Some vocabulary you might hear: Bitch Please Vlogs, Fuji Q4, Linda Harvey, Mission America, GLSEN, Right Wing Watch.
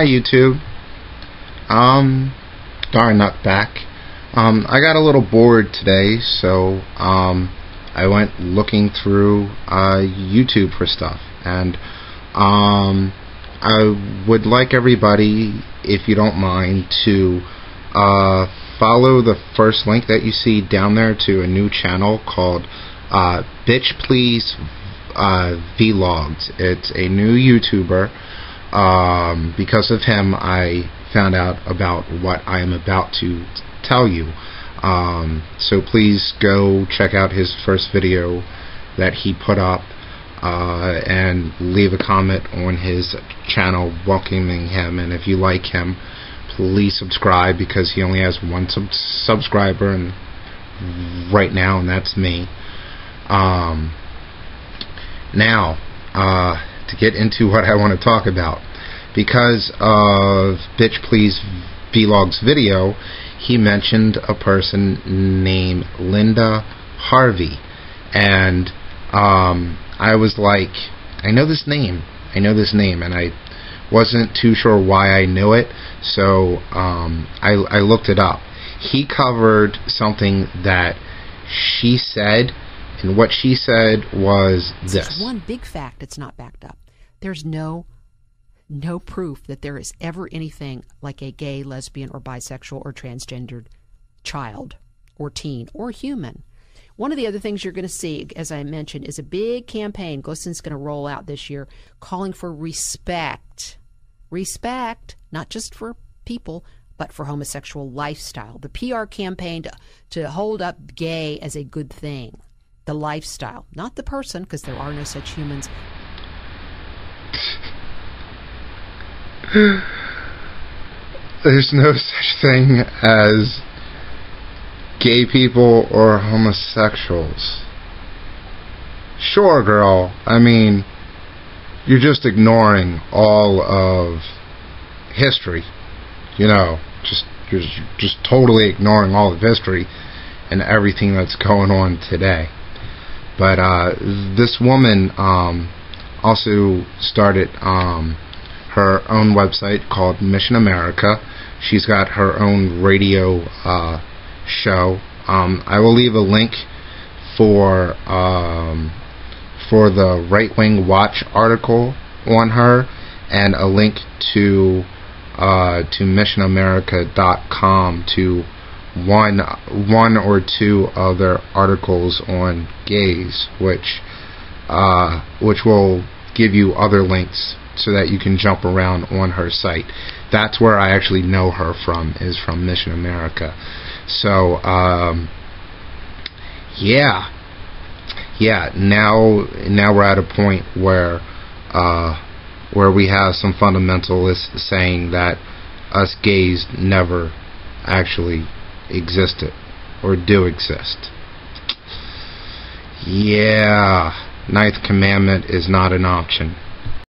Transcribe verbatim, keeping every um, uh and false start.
Hi YouTube. Um, darn nut back. Um, I got a little bored today, so um, I went looking through uh, YouTube for stuff, and um, I would like everybody, if you don't mind, to uh, follow the first link that you see down there to a new channel called uh, Bitch Please uh, Vlogs. It's a new YouTuber. Um, because of him, I found out about what I am about to tell you. Um, so please go check out his first video that he put up, uh, and leave a comment on his channel welcoming him. And if you like him, please subscribe, because he only has one sub subscriber and right now, and that's me. Um, now, uh, to get into what I want to talk about. Because of Bitch Please Vlog's video, he mentioned a person named Linda Harvey, and um, I was like, I know this name, I know this name, and I wasn't too sure why I knew it, so um, I, I looked it up. He covered something that she said, and what she said was this. One big fact that's not backed up. There's no no proof that there is ever anything like a gay, lesbian, or bisexual or transgendered child or teen or human. One of the other things you're going to see, as I mentioned, is a big campaign GLSEN's going to roll out this year calling for respect. Respect, not just for people, but for homosexual lifestyle. The P R campaign to, to hold up gay as a good thing. The lifestyle, not the person, because there are no such humans. There's no such thing as gay people or homosexuals. Sure, girl. I mean, you're just ignoring all of history. You know, just you're just totally ignoring all of history and everything that's going on today. But uh, this woman um, also started um, her own website called Mission America. She's got her own radio uh, show. Um, I will leave a link for um, for the Right Wing Watch article on her, and a link to uh, to mission america dot com to one one or two other articles on gays, which uh, which will give you other links so that you can jump around on her site. That's where I actually know her from, is from Mission America. So um, yeah yeah now now we're at a point where uh, where we have some fundamentalists saying that us gays never actually existed or do exist. Yeah, ninth commandment is not an option.